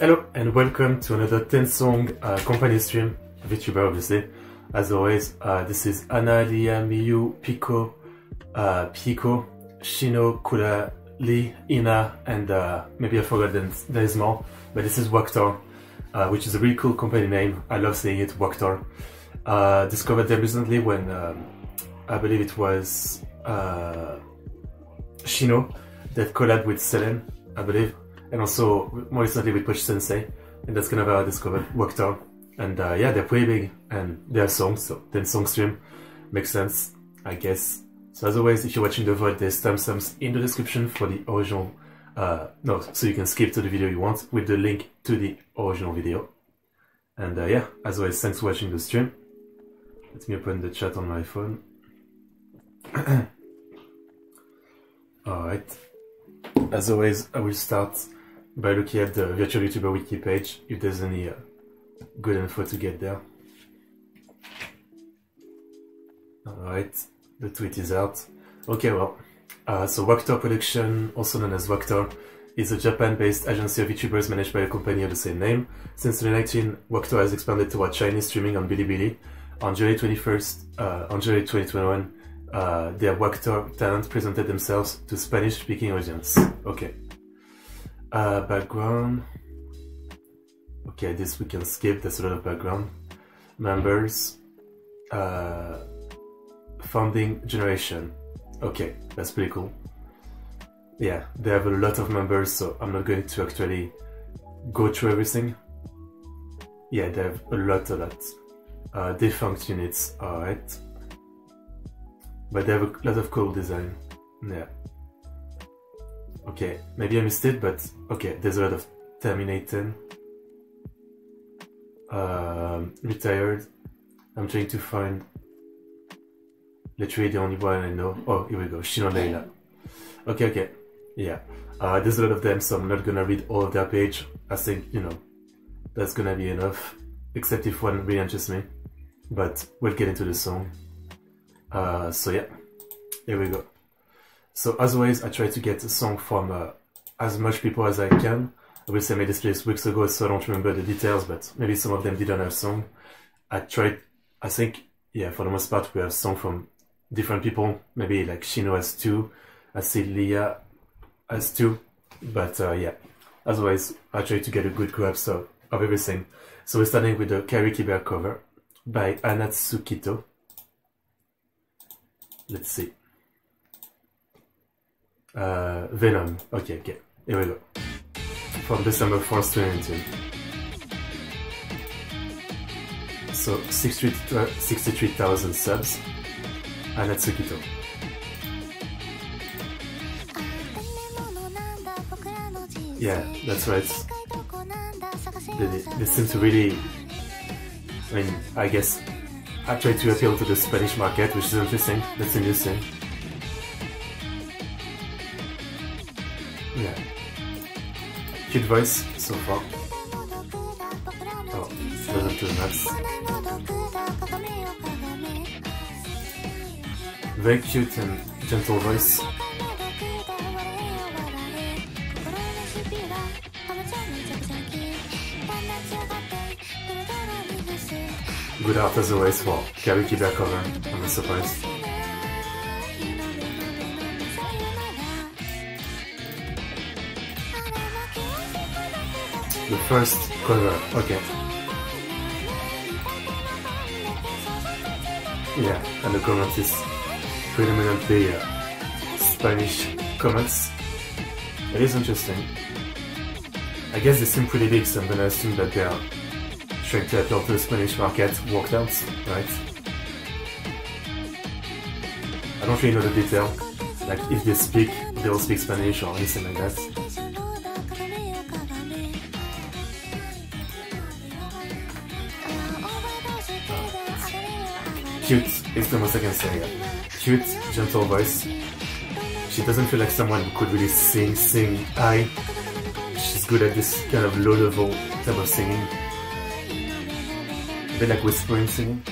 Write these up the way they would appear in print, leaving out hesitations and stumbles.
Hello and welcome to another 10-song company stream, VTuber obviously. As always, this is Ana, Lia, Miu, Piko, Piyoko, Shino, Kurari, Hina, and maybe I forgot there is more, but this is WACTOR, which is a really cool company name. I love saying it, WACTOR. Discovered them recently when I believe it was Shino that collabed with Selene, I believe, and also more recently with Push Sensei, and that's kind of how I discovered WACTOR. And yeah, they're pretty big and they have songs, so 10-song stream makes sense, I guess. So as always, if you're watching the VOD, there's timestamps in the description for the original, so you can skip to the video you want with the link to the original video. And yeah, as always, thanks for watching the stream. Let me open the chat on my phone. Alright, as always, I will start by looking at the Virtual YouTuber Wiki page if there's any good info to get there. Alright, the tweet is out. Okay, well, so WACTOR Production, also known as WACTOR, is a Japan-based agency of VTubers managed by a company of the same name. Since 2019, WACTOR has expanded toward Chinese streaming on Bilibili. On July 2021, their WACTOR talent presented themselves to Spanish-speaking audience. Okay. Background. Okay, this we can skip, that's a lot of background. Members. Founding generation. Okay, that's pretty cool. Yeah, they have a lot of members, so I'm not going to actually go through everything. Yeah, they have a lot. Defunct units, alright. But they have a lot of cool design. Yeah. Okay, maybe I missed it, but okay, there's a lot of terminating. Retired. I'm trying to find literally the only one I know. Oh, here we go, Shino Laila. Okay, yeah. There's a lot of them, so I'm not gonna read all of their page. I think, you know, that's gonna be enough. Except if one really interests me. But we'll get into the song. So yeah, here we go. So as always, I try to get a song from as much people as I can. I will say I made this place weeks ago, so I don't remember the details, but maybe some of them didn't have song. I think, yeah, for the most part, we have song from different people. Maybe like Shino has two, I see Lia has two, but yeah. As always, I try to get a good grab of everything. So we're starting with the Kairiki Bear cover by Ana Tsukito. Let's see. Venom. Okay. Here we go. From December 4th, 2019. So 63,000 subs. Ana Tsukito. Yeah, that's right. They seem to really... I mean, I guess I try to appeal to the Spanish market, which is interesting. That's a new thing. Yeah. Cute voice so far. Oh, doesn't do much. Very cute and gentle voice. Good art as always for Kairiki Bear cover, I'm not surprised. The first cover, okay. Yeah, and the comment is predominantly Spanish comments. It is interesting. I guess they seem pretty big, so I'm gonna assume that they are trying to appeal to the Spanish market, walkdowns, right? I don't really know the detail, like if they speak, they all speak Spanish or anything like that. Cute is the most I can say, yeah. Cute, gentle voice. She doesn't feel like someone who could really sing high. She's good at this kind of low level type of singing. A bit like whispering singing,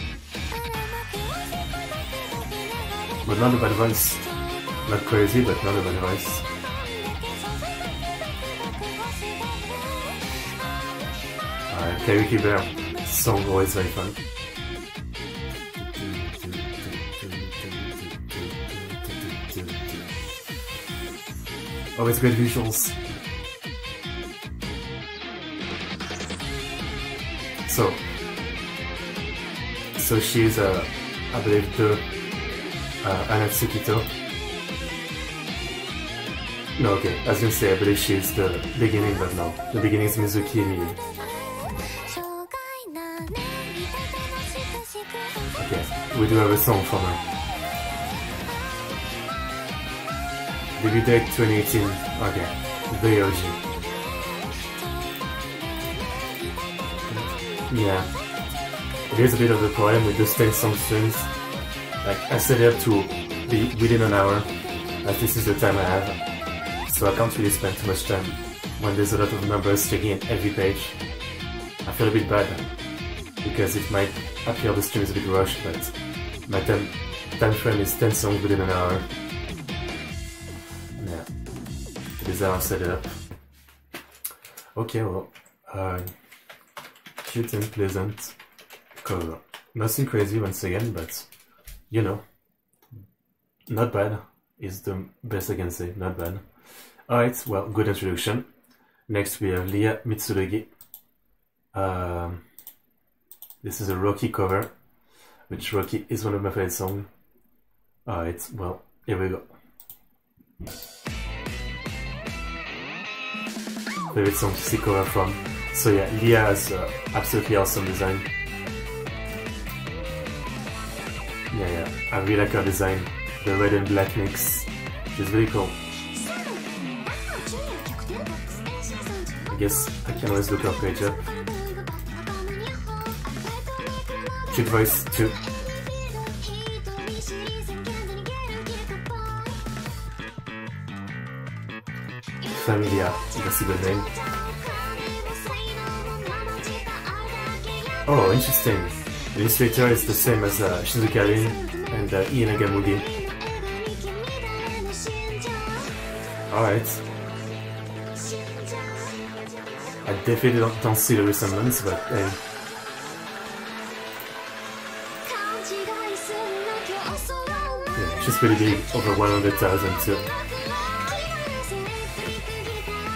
but not a bad voice. Not crazy, but not a bad voice. Kairiki Bear song always very fun. Always great visuals. So she's I believe the Ana Tsukito. No, okay, I was gonna say I believe she's the beginning, but no, the beginning is Mizuki Miu. Okay, we do have a song for her. Debut date 2018. Okay, the OG. Yeah. Here's a bit of the problem with just 10 song streams. Like, I set it up to be within an hour, as this is the time I have, so I can't really spend too much time when there's a lot of numbers checking at every page. I feel a bit bad, because it might appear the stream is a bit rushed, but my time frame is 10 songs within an hour. Yeah, this is how I set it up. Okay, well, cute and pleasant. Cover. Nothing crazy once again, but you know, not bad is the best I can say, not bad. Alright, well, good introduction. Next we have Lia Mitsurugi. This is a Roki cover, which Roki is one of my favorite songs. Alright, well, here we go. Favorite song to see cover from. So yeah, Lia has absolutely awesome design. Yeah, I really like her design, the red and black mix, it's really cool. I guess I can always look her page up. Cute voice too. Familia, that's a good name. Oh, interesting. The illustrator is the same as Shizuka Lin and Ie Nagamugi. Alright. I definitely don't see the resemblance, but hey. Yeah, she's pretty big, over 100,000 too.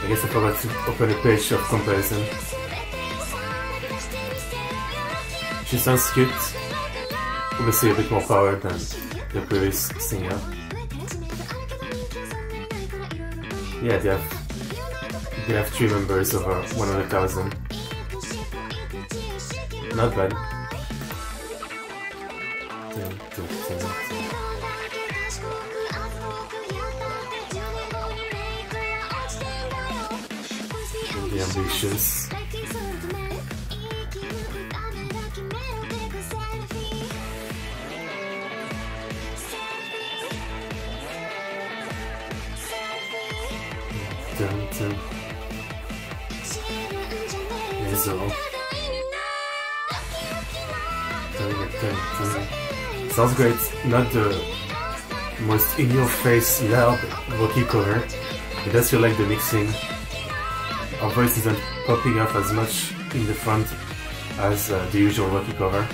I guess I forgot to open a page of comparison. She sounds cute, obviously a bit more power than the previous singer. Yeah, they have 3 members over 100,000. Not bad. Really ambitious. Sounds great, not the most in-your-face loud Roki cover. It does feel like the mixing. Our voice isn't popping up as much in the front as the usual Roki cover.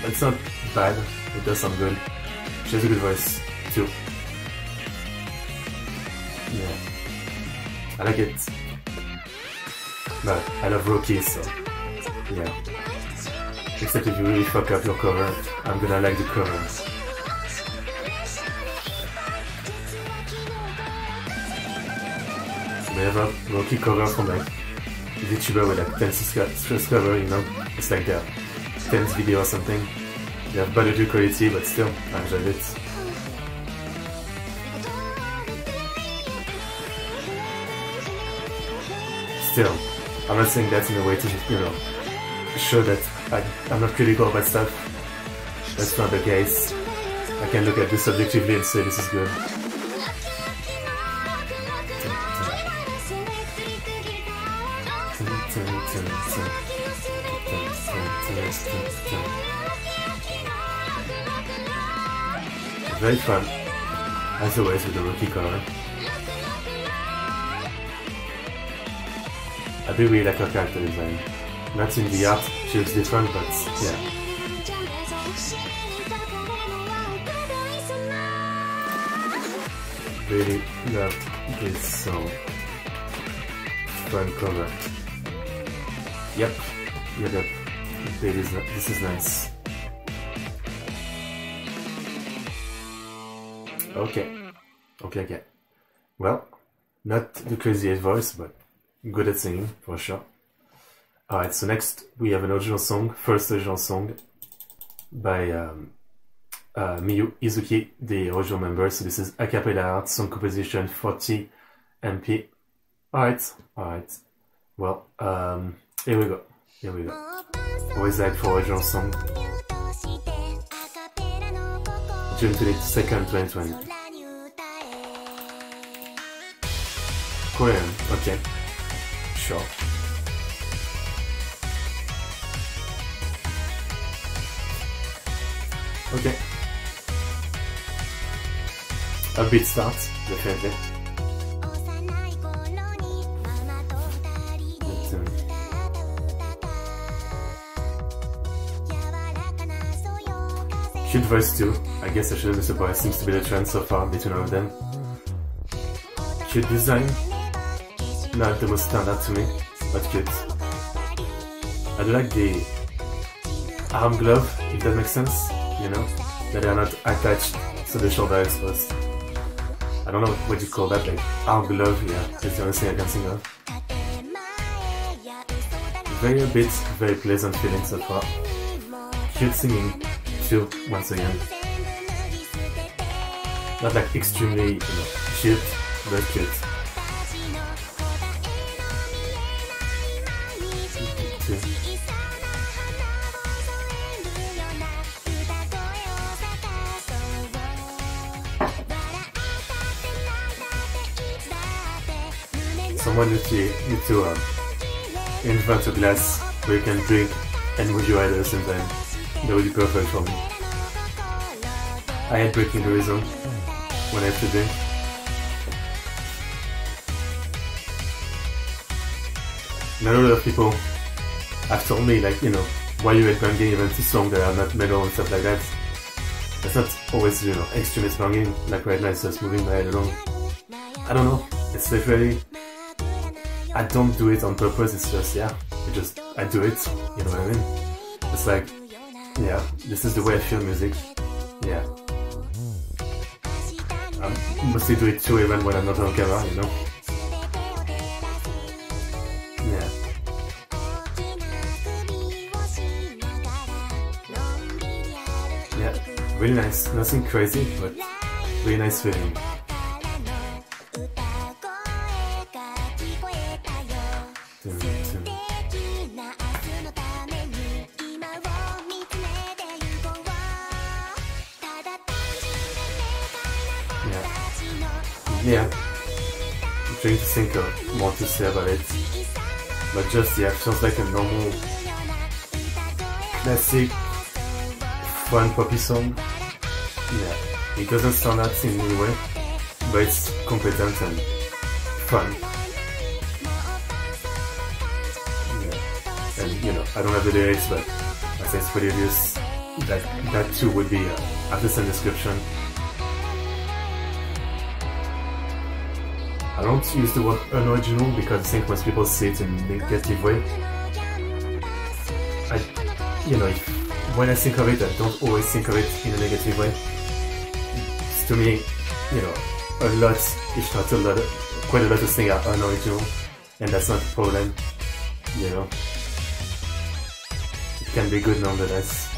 But it's not bad, it does sound good. She has a good voice too. Yeah, I like it. But I love Roki, so yeah. Except if you really fuck up your cover, I'm gonna like the cover. We have a Roki cover from like VTuber with like 10 stress cover, you know? It's like their 10th video or something. They have better quality, but still, I enjoyed it. Still, I'm not saying that in a way to, you know, show that I'm not critical about stuff. That's not the case. I can look at this objectively and say this is good. Very fun, as always with the Roki cover. I do really like her character design. That's in the app, she looks different, but yeah. Really love this song. Fun cover. Yep, yep. This is nice. Okay. Well, not the craziest voice, but good at singing, for sure. Alright, so next we have an original song, first original song, by Miyu Izuki, the original member. So this is a cappella art, song composition, 40 MP. Alright. Well, here we go. Always like for original song. June 22nd, 2020. Korean, okay. Sure. Okay. A beat start, definitely. Cute voice too. I guess I shouldn't be surprised. Seems to be the trend so far between all of them. Cute design. Not the most standard to me, but cute. I do like the arm glove, if that makes sense. You know, that they are not attached to the shoulder exposed. I don't know what you call that, like arm glove, yeah, that's the only thing I can think of. Very pleasant feeling so far. Cute singing too, once again. Not like extremely, you know, cute, but cute. Someone need to invent a glass where you can drink and move your head at the same time. That would be perfect for me. I hate breaking the rhythm when I have to drink. Not a lot of people have told me, like, you know, why you hate banging even to songs that are not metal and stuff like that. That's not always, you know, extremist banging, like right now it's just moving my head along. I don't know, it's literally... I don't do it on purpose, it's just, yeah, I do it, you know what I mean? It's like, yeah, this is the way I feel music, yeah. I mostly do it too even when I'm not on camera, you know? Yeah, really nice, nothing crazy, but really nice feeling. Yeah, I'm trying to think of more to say about it, but just, yeah, it feels like a normal, classic, fun poppy song. Yeah, it doesn't sound out in any way, but it's competent and fun. Yeah. And, you know, I don't have the lyrics, but I think it's pretty obvious that that too would be at the same description. I don't use the word unoriginal because I think most people see it in a negative way. You know, when I think of it, I don't always think of it in a negative way. It's, to me, you know, a lot, if not a lot, quite a lot of things are unoriginal, and that's not a problem, you know. It can be good nonetheless.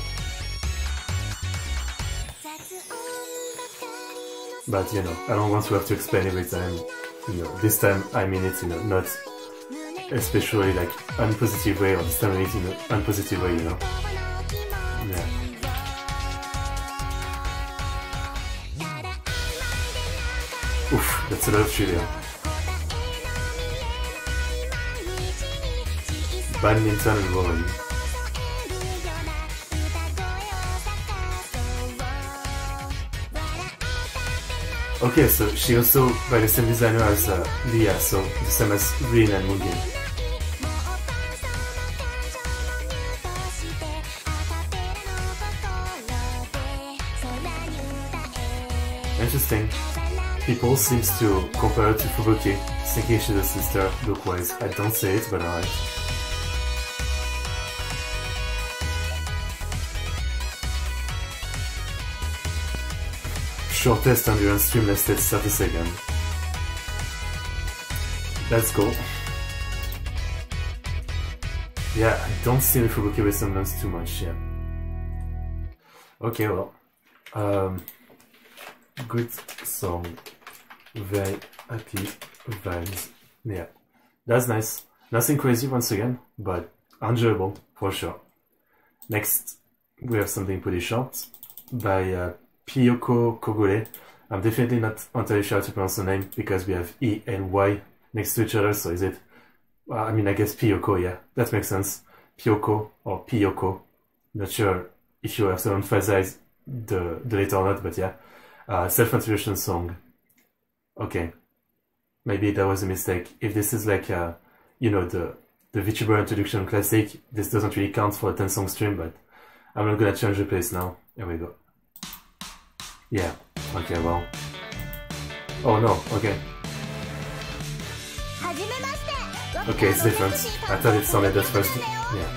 But, you know, I don't want to have to explain every time. You know, this time I mean it, you know, not especially like unpositive way, or this time it's in an unpositive way, you know. Yeah. Oof, that's a lot of trivia. Badminton and rolling. Okay, so she also by the same designer as Lia, so the same as Rin and Mugen. interesting. People seem to compare her to Fubuki, thinking she's a sister, look-wise. I don't say it, but alright. Shortest endurance stream lasted 30 seconds. Let's go. Yeah, I don't see the Fubuki resemblance too much, yeah. Okay, well. Good song. Very happy vibes. Yeah, that's nice. Nothing crazy once again, but enjoyable for sure. Next, we have something pretty short by Piyoko Kogure. I'm definitely not entirely sure how to pronounce the name because we have E and Y next to each other, so is it? I mean, I guess Piyoko, yeah, that makes sense. Piyoko or Piyoko. Not sure if you have to emphasize the letter or not, but yeah. Self-introduction song. Okay, maybe that was a mistake. If this is like, you know, the VTuber introduction classic, this doesn't really count for a 10-song stream, but I'm not gonna change the place now. Here we go. Yeah, okay, well. Oh no, okay. Okay, it's different. I thought it sounded at first. Yeah.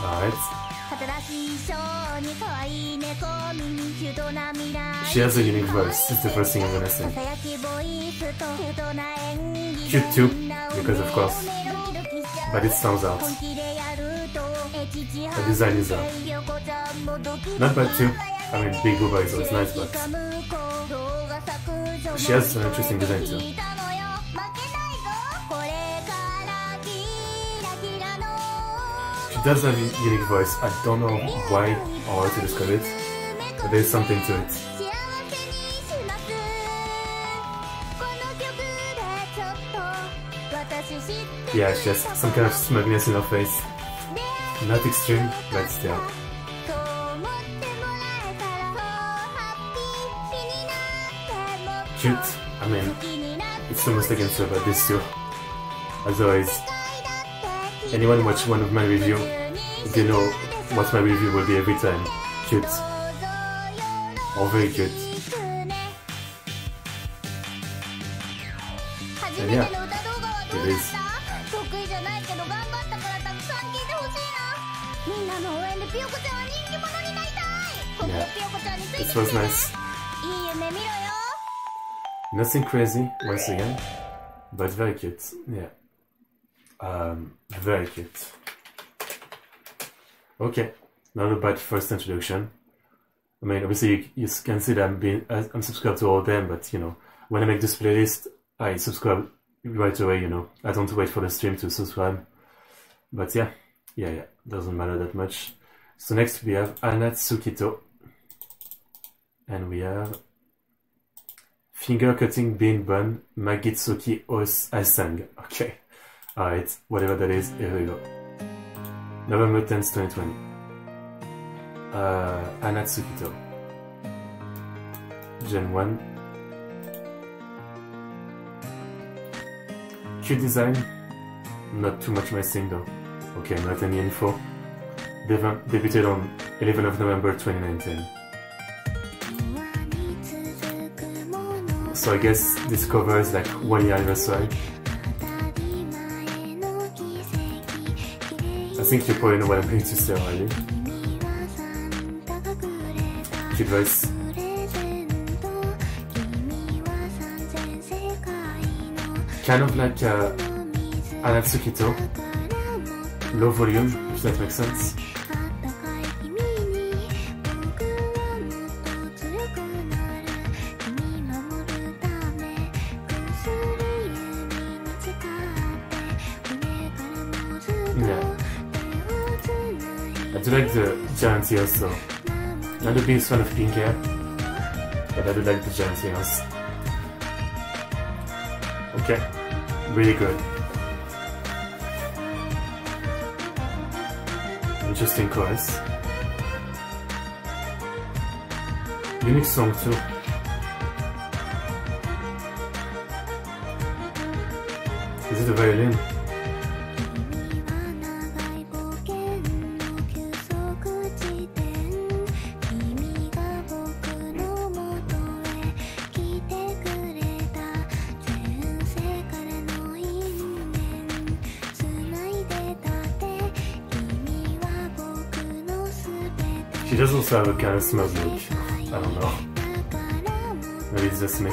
Alright. She has a unique voice, it's the first thing I'm gonna say. Cute too, because of course. But it stands out. The design is out. Not bad too. I mean, big boobah is always nice, but she has an interesting design too. She does have a unique voice, I don't know why or how to describe it, but there's something to it. Yeah, she has some kind of smugness in her face. Not extreme, but still. Cute, I mean, it's almost like I can say about this too. As always. Anyone watch one of my reviews, they know what my review will be every time. Cute. Oh, very cute. And yeah, it is. Yeah, this was nice. Nothing crazy, once again, but very cute, yeah. Very cute. Okay, not a bad first introduction. I mean, obviously you can see that I'm subscribed to all of them, but you know, when I make this playlist, I subscribe right away, you know. I don't wait for the stream to subscribe. But yeah, doesn't matter that much. So next we have Ana Tsukito. And we have Finger Cutting Bean Bun Magitsuki Os Asang. Okay. Alright, whatever that is, here we go. November 10th, 2020. Ana Tsukito. Gen 1. Cute design. Not too much my thing though. Okay, not any info. Debuted on 11th of November 2019. So I guess this cover is like 1 year anniversary. I think you probably know what I'm going to say already. Cute voice. Kind of like Ana Tsukito. Low volume, if that makes sense. Giant ears, so not the biggest fan of pink hair, but I do like the giant ears. Okay, really good. Interesting chorus. Unique song too. Is it a violin? She does also have a kind of smug look. I don't know. Maybe it's just me.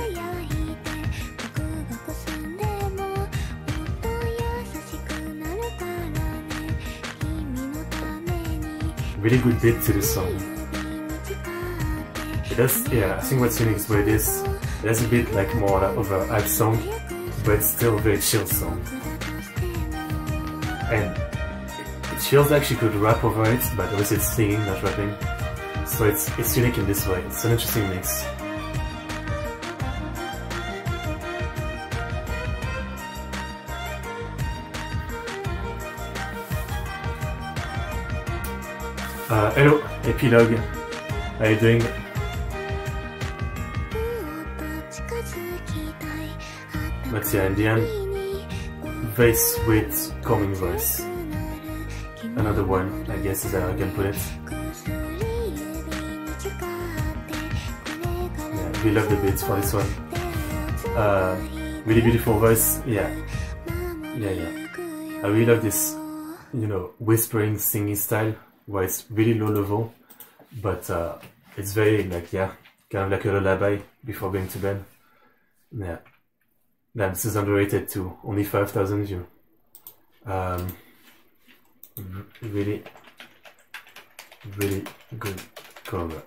Really good beat to the song. It does, yeah, I think what's unique is where this there's a bit like more of a hype song, but it's still a very chill song. And it feels like she could rap over it, but obviously it's singing, not rapping. So it's unique in this way. It's an interesting mix. Hello, Epilogue. How are you doing? But yeah, in the end, very sweet, calming voice. Another one, I guess, is how I can put it. Yeah, we love the beats for this one. Really beautiful voice, yeah. I really love this, you know, whispering, singing style, where it's really low level, but it's very, like, yeah, kind of like a lullaby before going to bed. Yeah. Damn, this is underrated too. Only 5,000 views. Really good cover.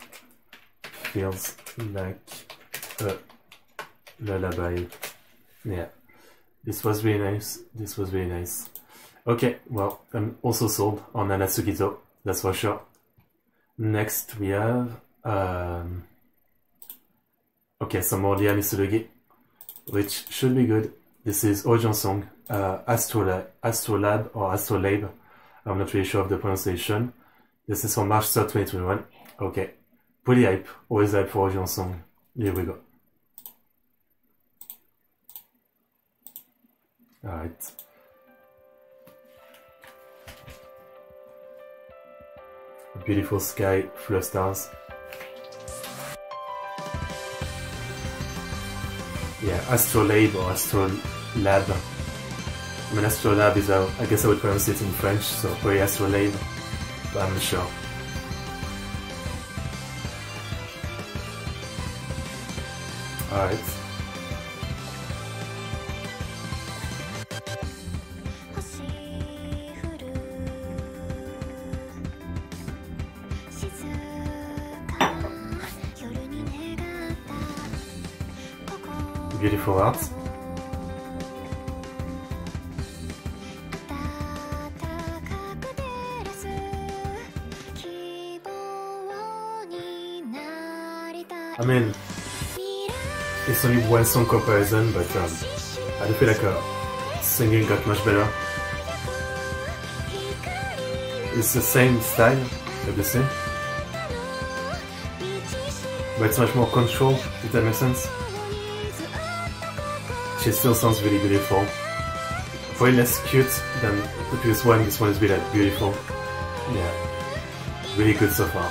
Feels like a lullaby. Yeah, this was really nice. Okay, well, I'm also sold on Ana Tsukito. That's for sure. Next we have okay, some more Lia Mitsurugi, which should be good. This is Ojan Song, Astrolab or Astrolabe. I'm not really sure of the pronunciation. This is from March 3rd, 2021. Okay, pretty hype. Always hype for Ojan Song. Here we go. Alright. Beautiful sky, full of stars. Yeah, Astrolabe or Astrolab. I mean, Astrolab is how I guess I would pronounce it in French, so probably Astrolabe, but I'm not sure. Alright. Beautiful art. I mean, it's only one song comparison, but I do feel like singing got much better. It's the same style, obviously, but it's much more controlled, if that makes sense. She still sounds really beautiful. Way less cute than the previous one. This one is really beautiful. Yeah, really good so far.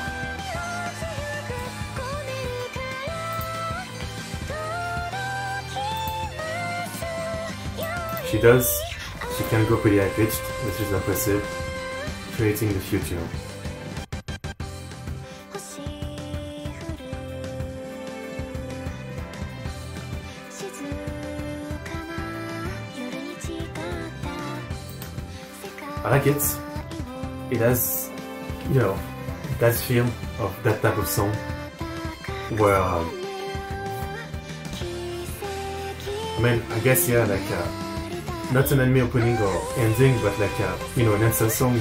She can go pretty high pitched, which is impressive, creating the future. I like it. It has, you know, that feel of that type of song where, I mean, I guess, yeah, like, not an anime opening or ending, but like, you know, an answer song.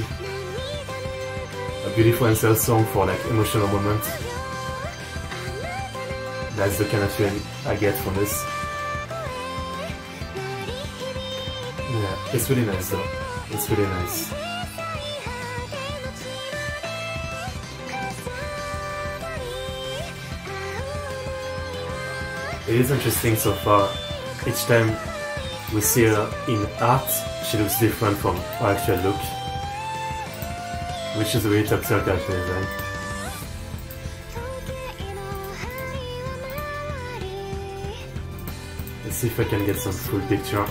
A beautiful answer song for like emotional moment. That's the kind of feeling I get from this. Yeah, it's really nice though. It's really nice. It is interesting so far. Each time we see her in art, she looks different from her actual look, which is a really top tier character design. Let's see if I can get some full picture.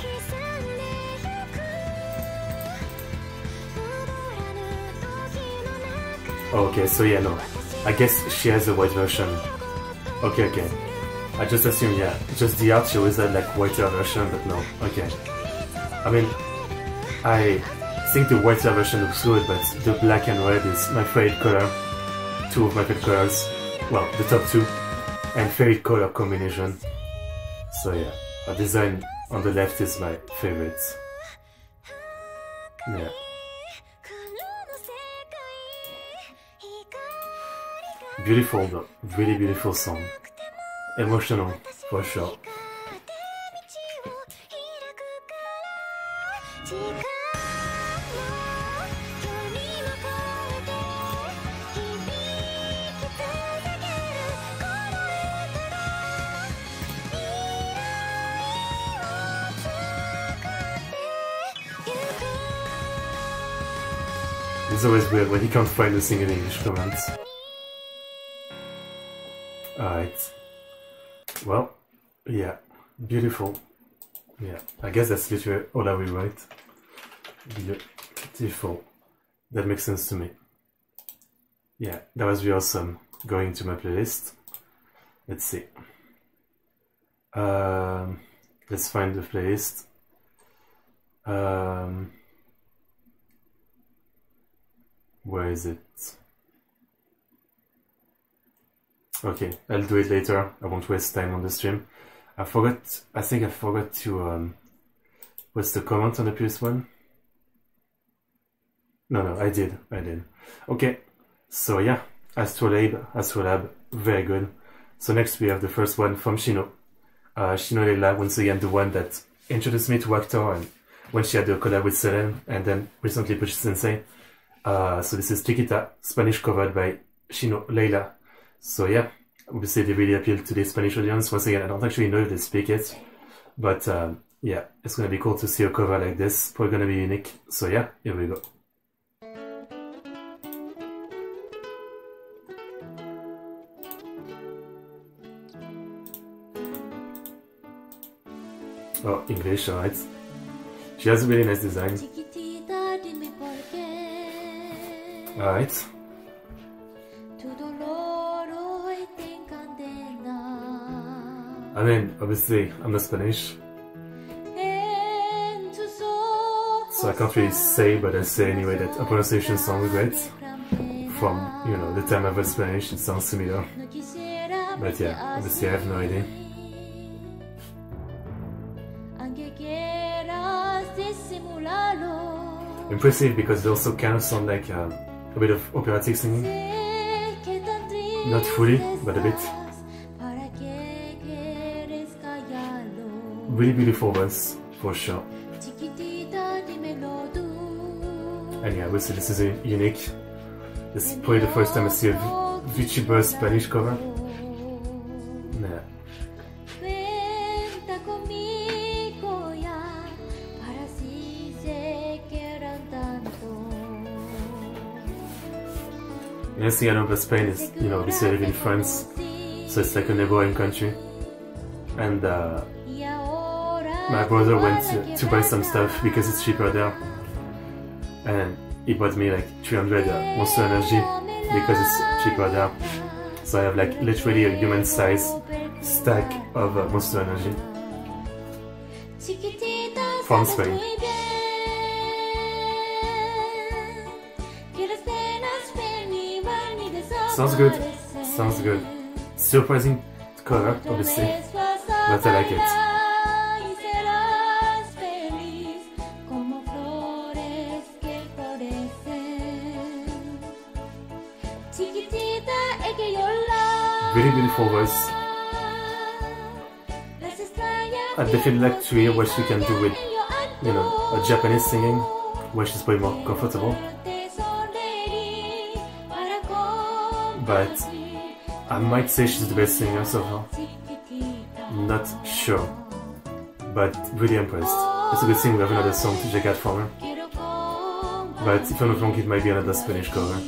Okay, so yeah, no, I guess she has a white version. Okay. I just assume, yeah. Just the art shows that like whiter version, but no. Okay. I mean, I think the whiter version looks good, but the black and red is my favorite color. Two of my favorite colors. Well, the top two. And favorite color combination. So yeah, the design on the left is my favorite. Yeah. Beautiful though, really beautiful song. Emotional, for sure. It's always weird when you can't find a single English comment. Alright. Well, yeah. Beautiful. Yeah. I guess that's literally all I will write. Beautiful. That makes sense to me. Yeah, that was really awesome. Going to my playlist. Let's see. Let's find the playlist. Where is it? Okay, I'll do it later. I won't waste time on the stream. I think I forgot to what's the comment on the previous one? No, I did. Okay, so yeah, Astrolabe, very good. So next we have the first one from Shino. Shino Laila, once again the one that introduced me to WACTOR and when she had the collab with Selene and then recently pushed Sensei. So this is Chiquita, Spanish covered by Shino Laila. So yeah, obviously they really appeal to the Spanish audience. Once again, I don't actually know if they speak it, but yeah, it's gonna be cool to see a cover like this. Probably gonna be unique. So yeah, here we go. Oh, English, alright. She has a really nice design. Alright. I mean, obviously, I'm not Spanish, so I can't really say, but I say anyway that her pronunciation sounds great. From, you know, the time I've heard Spanish, it sounds similar. But yeah, obviously I have no idea. Impressive because they also kind of sound like a bit of operatic singing. Not fully, but a bit. Really beautiful ones, for sure. And yeah, obviously this is unique. This is probably the first time I see a VTuber Spanish cover. Yeah. The next thing I know about Spain is, you know, obviously I live in France, so it's like a neighboring country. And my brother went to buy some stuff because it's cheaper there, and he bought me like 300 Monster Energy because it's cheaper there. So I have like literally a human size stack of Monster Energy from Spain. Sounds good. Surprising color, obviously, but I like it. Really beautiful voice. I definitely like to hear what she can do with, you know, a Japanese singing, where she's probably more comfortable. But I might say she's the best singer so far. Not sure, but really impressed. It's a good thing we have another song to check out from her. But if I'm not wrong, it might be another Spanish cover.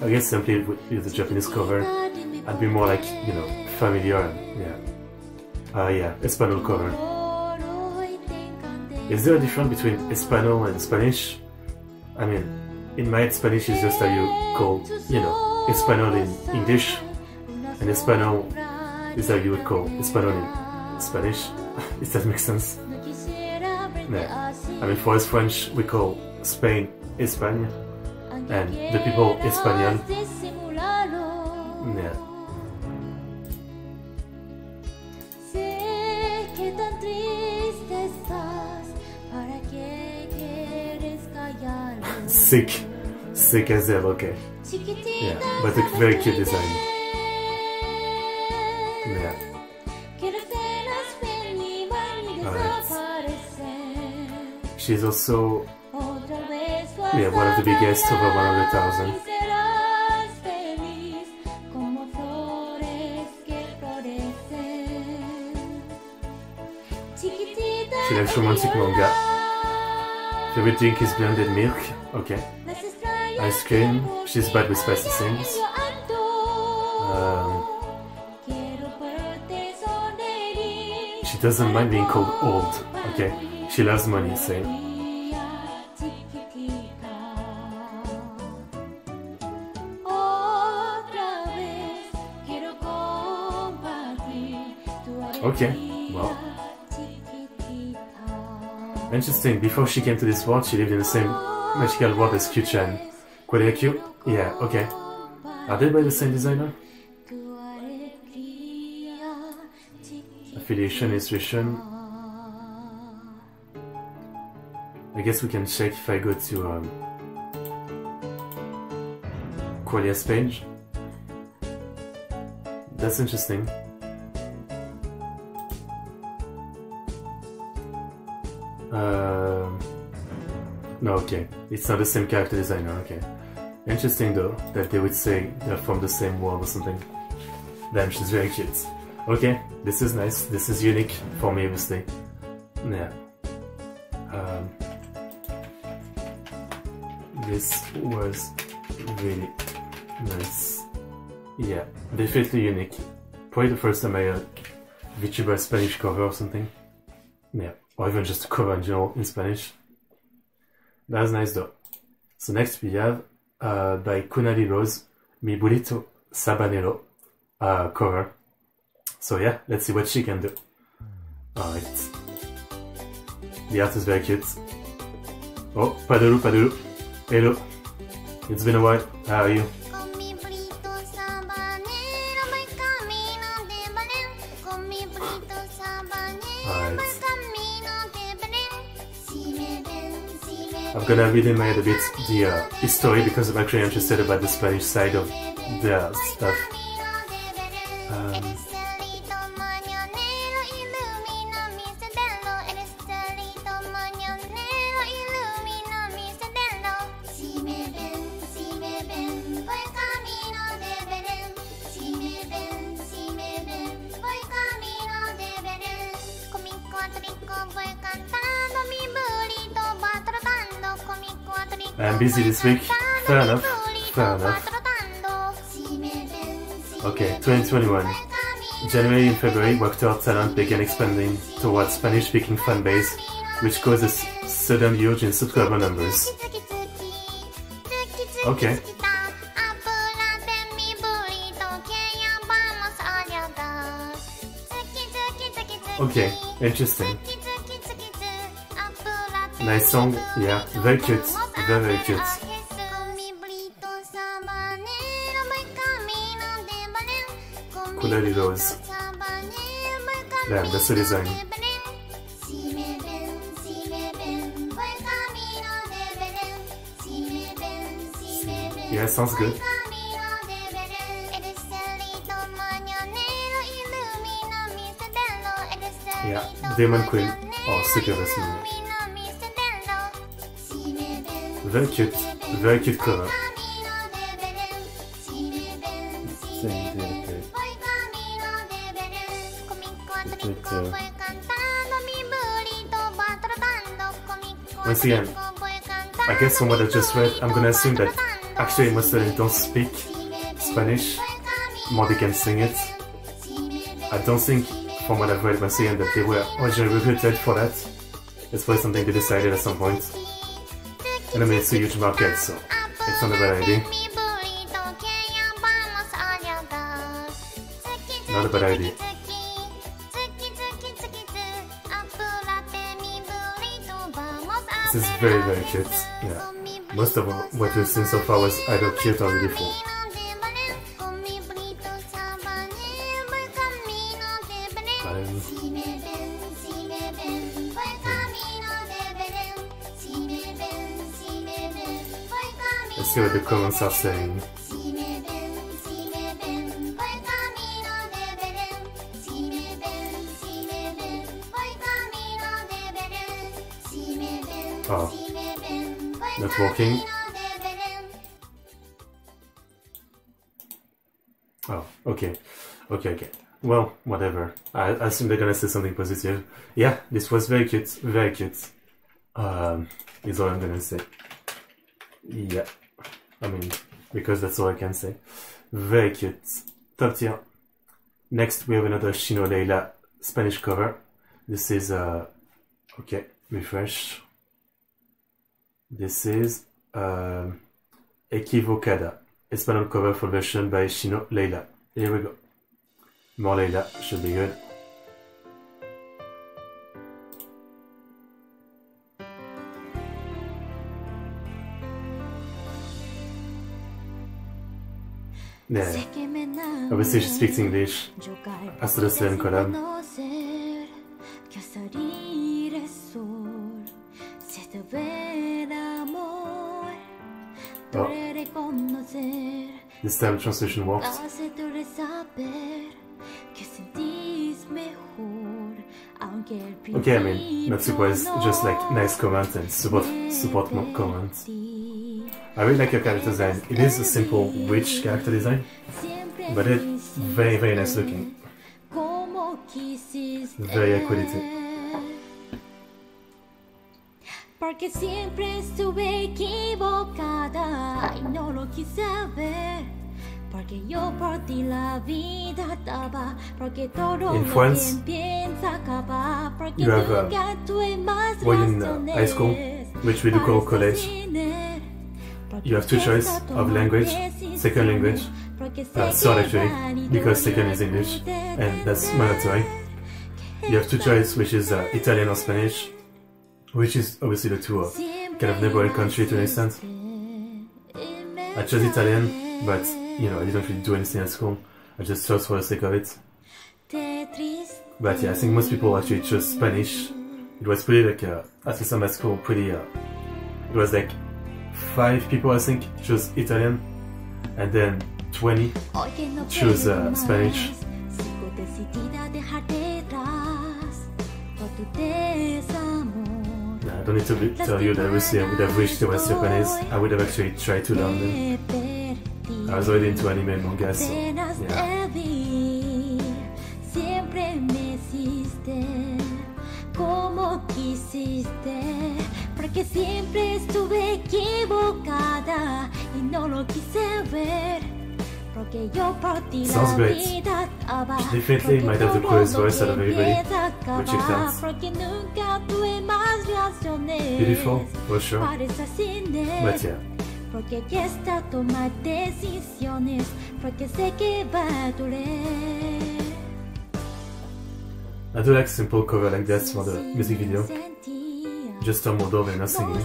I guess simply with the Japanese cover, I'd be more like, you know, familiar, yeah. Yeah, Espanol cover. Is there a difference between Espanol and Spanish? I mean, in my Spanish is just that you call, you know, Espanol in English, and Espanol is that you would call Espanol in Spanish. If that makes sense. Yeah. I mean, for us French, we call Spain Espagne, and the people Español. Yeah. Sick, sick as hell, okay. Yeah, but a very cute design. Yeah. Alright. She's also, yeah, one of the biggest over 100,000. She likes romantic manga. Favorite drink is blended milk, okay. Ice cream, she's bad with spicy things. She doesn't mind being called old, okay. She loves money, same. Okay, well. Interesting, before she came to this world, she lived in the same magical world as Q-chan. Qualia Q? Yeah, okay. Are they by the same designer? Affiliation, illustration. I guess we can check if I go to Qualia's page. That's interesting. No, okay, it's not the same character designer, okay. Interesting though, that they would say they're from the same world or something. Damn, she's very cute. Okay, this is nice, this is unique for me, obviously. Yeah. This was really nice. Yeah, definitely unique. Probably the first time I heard VTuber Spanish cover or something. Yeah. Or even just a cover in general in Spanish. That's nice though. So next we have by Kurari Rose, Mi Burrito Sabanero cover. So yeah, let's see what she can do. Alright. The art is very cute. Oh, Paduru Paduru. Hello. It's been a while. How are you? Alright. I'm gonna read in my head a bit the history because I'm actually interested about the Spanish side of the stuff. I'm busy this week. Fair enough. Fair enough. Okay, 2021. January and February, WACTOR talent began expanding towards Spanish-speaking fan base, which caused a sudden huge in subscriber numbers. Okay. Okay, interesting. Nice song, yeah, very cute. Very cute. Kurari Rose. Yeah, that's the design. Yeah, sounds good. Yeah, Demon Queen. Oh, super awesome. Very cute cover. Once again, I guess from what I just read, I'm gonna assume that actually most of them don't speak Spanish, more they can sing it. I don't think, from what I've read, once again, that they were originally recruited for that. It's probably something they decided at some point. And I mean, it's a huge market, so It's not a bad idea. Not a bad idea. This is very, very cute. Yeah. Most of what we've seen so far was either cute or beautiful. Let's see what the comments are saying. Oh, not walking. Oh, okay. Well, whatever. I assume they're gonna say something positive. Yeah, this was very cute, very cute. Is all I'm gonna say. Yeah. I mean, because that's all I can say. Very cute. Top tier. Next, we have another Shino Laila Spanish cover. This is, okay, refresh. This is Equivocada, Espanol cover for version by Shino Laila. Here we go. More Laila, should be good. Yeah. Obviously, she speaks English. As to the Selene collab. Oh. This time, translation works. Okay, I mean, not surprised. Just like nice comments and support more comments. I really like your character design. It is a simple witch character design, but it's very, very nice looking. Very high quality. In France, you have well, in high school, which we do call college. You have two choices of language, second language, third actually, because second is English, and that's mandatory. You have two choices, which is Italian or Spanish, which is obviously the two kind of neighboring country to an extent. I chose Italian, but you know, I didn't really do anything at school, I just chose for the sake of it. But yeah, I think most people actually chose Spanish. It was pretty like, at least at my school, pretty, it was like 5 people, I think, chose Italian, and then 20 chose Spanish. I don't need to tell you that obviously I would have wished it was Japanese. I would have actually tried to learn them. I was already into anime and manga, so yeah. Sounds great. She definitely might have the coolest voice out of everybody, which it does. Beautiful, for sure. But yeah. I do like simple cover like that for the music video. Just a model and not singing. She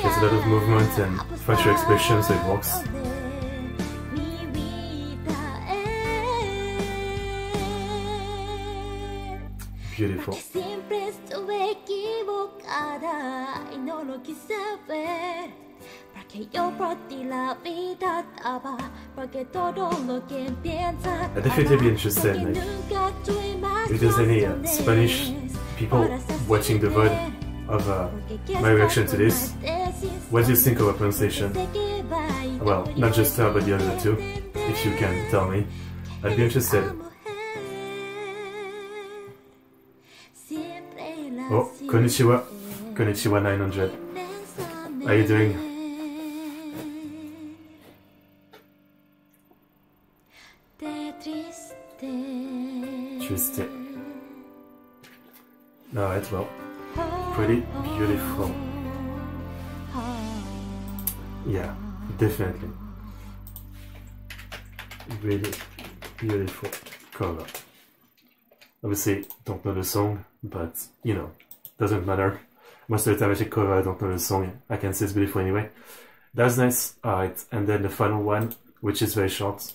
has a lot of movement and facial expressions, so it works. Beautiful. I'd definitely be interested, like, if there's any Spanish people watching the VOD of my reaction to this. What do you think of her pronunciation? Well, not just her, but the other two. If you can tell me, I'd be interested. Oh, konnichiwa. Konnichiwa 900. How are you doing? Triste. Alright, well, pretty beautiful. Yeah, definitely. Really beautiful color. Obviously, don't know the song, but you know, doesn't matter. Most of the time I check cover, I don't know the song. I can say it's beautiful anyway. That's nice. Alright, and then the final one, which is very short.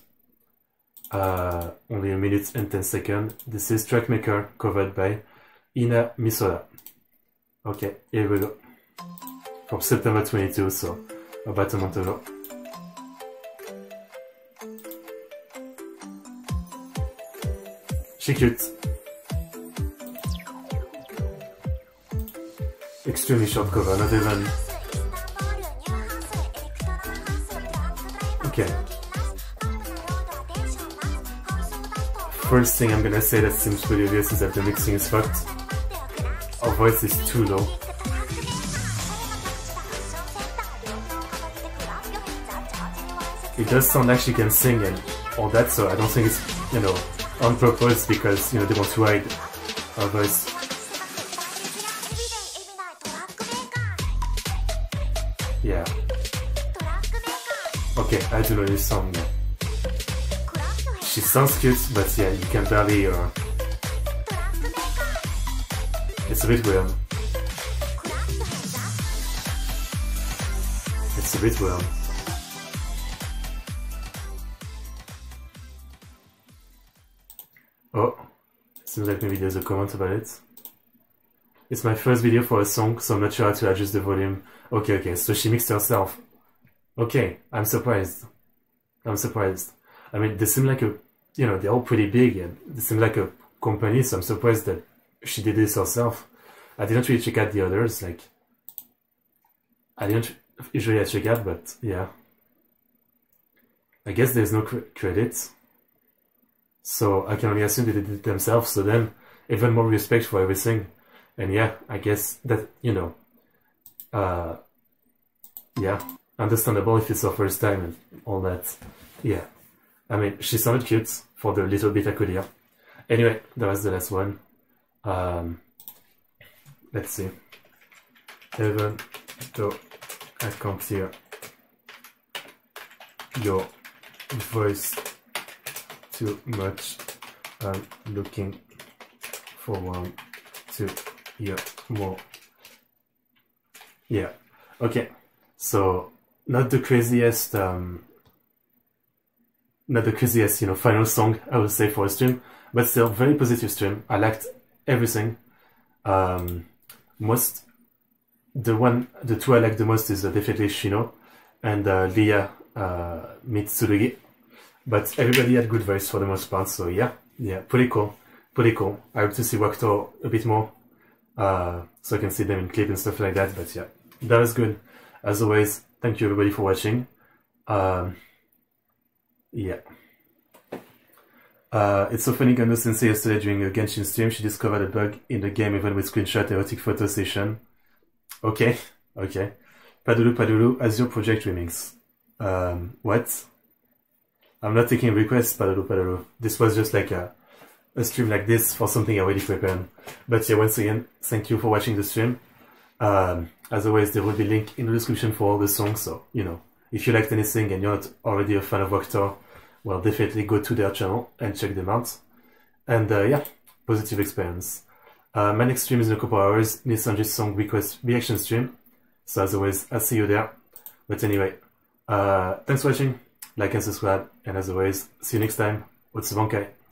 Only a minute and 10 seconds. This is Trackmaker, covered by Hina Misora. Okay, here we go. From September 22, so about a month ago. She cute. Extremely short cover, not even... Okay. First thing I'm gonna say that seems pretty obvious is that the mixing is fucked. Our voice is too low. It does sound like she can sing and all that, so I don't think it's, you know, on purpose because, you know, they want to hide our voice. Yeah. Okay, I do know this song now. She sounds cute, but yeah, you can barely hear her. It's a bit weird. It's a bit weird. Oh, seems like maybe there's a comment about it. It's my first video for a song, so I'm not sure how to adjust the volume. Okay, okay, so she mixed herself. Okay, I'm surprised. I'm surprised. I mean, they seem like a, you know, they're all pretty big and they seem like a company, so I'm surprised that she did this herself. I didn't really check out the others, like, I didn't usually check out, but yeah. I guess there's no credits. So I can only assume they did it themselves, so then even more respect for everything. And yeah, I guess that, you know, yeah, understandable if it's her first time and all that. Yeah, I mean, she sounded cute for the little bit I could hear. Anyway, that was the last one. Let's see. Even though I can't hear your voice too much, I'm looking forward to hear more. Yeah, okay, so not the craziest, not the craziest, you know, final song I would say for a stream, but still very positive stream. I liked everything. Most, the two I like the most is definitely Shino and Lia Mitsurugi. But everybody had good voice for the most part, so yeah, pretty cool, pretty cool. I hope to see WACTOR a bit more, so I can see them in clip and stuff like that, but yeah, that was good. As always, thank you everybody for watching. Yeah. It's so funny, Gando Sensei yesterday during a Genshin stream, she discovered a bug in the game even with screenshot erotic photo session. Okay, okay. Padulu Padulu, Azure Project Remix. What? I'm not taking requests, Padulu Padulu. This was just like a stream like this for something I already prepared. But yeah, once again, thank you for watching the stream. As always, there will be a link in the description for all the songs, so, you know, if you liked anything and you're not already a fan of WACTOR, well, definitely go to their channel and check them out. And yeah, positive experience. My next stream is in a couple hours, Nissanji's song request reaction stream. So as always, I'll see you there. But anyway, thanks for watching. Like and subscribe, and as always, see you next time. Otsubankai.